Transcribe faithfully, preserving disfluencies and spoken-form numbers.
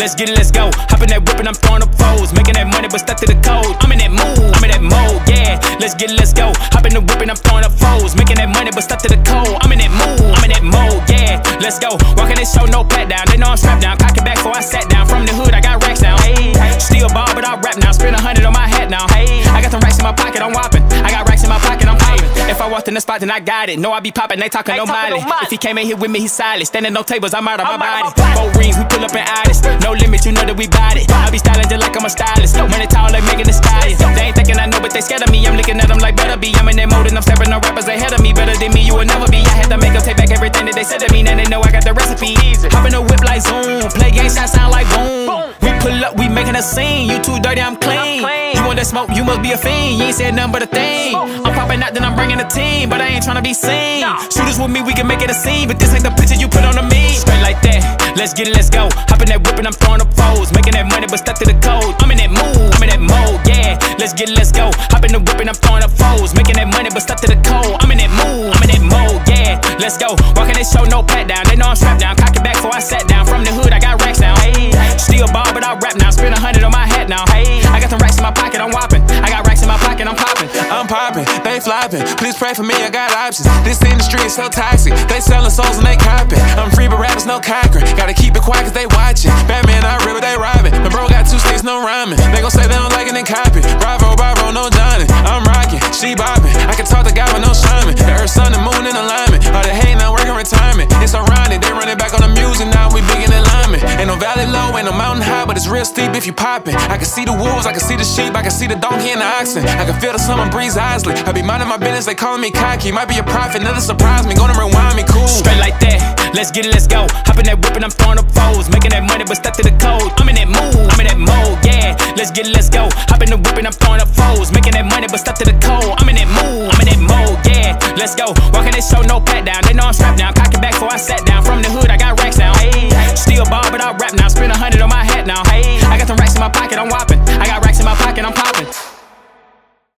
Let's get it, let's go. Hop in that whip and I'm throwing up foes. Making that money but stuck to the code. I'm in that mood, I'm in that mode, yeah. Let's get it, let's go. Hop in the whip and I'm throwing up foes. Making that money but stuck to the code. I'm in that mood, I'm in that mode, yeah. Let's go. Walking this show, no pat down. They know I'm strapped down. Cock it back before I sat down. From the hood, I got racks down. Hey, still ball, but I rap now. Spend a hundred on my hat now. Hey, I got some racks in my pocket, I'm whopping. I got racks in my pocket, I'm paying. If I walked in the spot, then I got it. No, I be popping, they talking no mileage. If he came in here with me, he's silent. Standing no tables, I'm out of my body. Four rings, we pull up in honest. No limit, you know that we bought it. I be styling just like I'm a stylist. Money tall, like Megan Thee Stallion. They ain't thinking I know, but they scared of me. I'm looking at them like better be. I'm in that mode and I'm stepping on rappers ahead of me. Better than me, you will never be. I had to make up, take back everything that they said to me. Now they know I got the recipe. Hop in the whip like Zoom. Play game shot, sound like boom. We pull up, we making a scene. You too dirty, I'm clean. You want that smoke, you must be a fiend. You ain't said nothing but a thing. I'm popping out, then I'm bringing a team, but I ain't trying to be seen. Shooters with me, we can make it a scene, but this ain't the picture you put on the meme. Straight like that, let's get it, let's go. Hop in that whip and I'm throwing up foes. Making that money but stuck to the code. I'm in that mood, I'm in that mode, yeah. Let's get it, let's go. Hop in the whip and I'm throwing up foes. Making that money but stuck to the code. I'm in that mood, I'm in that mode, yeah. Let's go. Walking this show, no pat down. They know I'm strapped down. Cock it back before I sat down. From the hood, I got racks down. Still ball, but I rap now. Spend a hundred on my hat now. I got some racks in my pocket, I'm whopping. I got racks in my pocket, I'm popping. I'm popping, they flopping. Please pray for me, I got options. This industry is so toxic. They selling souls and they copping. I'm free, but rappers no cockering. Gotta keep it quiet cause they watching. Batman, I rip, they robbing. The bro got two sticks, no rhyming. They gon' say they don't like it, then copy. Bravo, bravo, no Johnny. I'm rocking, she bopping. I can talk to God with no shaman. The earth, sun, and moon in alignment. All the hate, now working retirement. It's ironic, they running back on the music. Now we big in alignment. Ain't no valley low, ain't no mountain high, but it's real steep if you poppin'. I can see the wolves, I can see the sheep, I can see the donkey and the oxen. I can feel the summer breeze, Isley. I be minding my business, they calling me cocky. Might be a prophet, nothing surprise me. Gonna rewind me, cool. Straight like that, let's get it, let's go. Hop in that whip and I'm throwing up foes. Making that money but stuck to the code. I'm in that mood, I'm in that mode, yeah. Let's get it, let's go. Hop in the whip and I'm throwing up foes. Making that money but stuck to the code. I'm in that mood, I'm in that mode, yeah. Let's go. Walking this show, no pat down. They know I'm strapped down. Cock it back before I sat down. From the hood, I got racks down. Still ball, but I rap now. Spend a hundred on my hat now. I got some racks in my pocket, I'm whopping.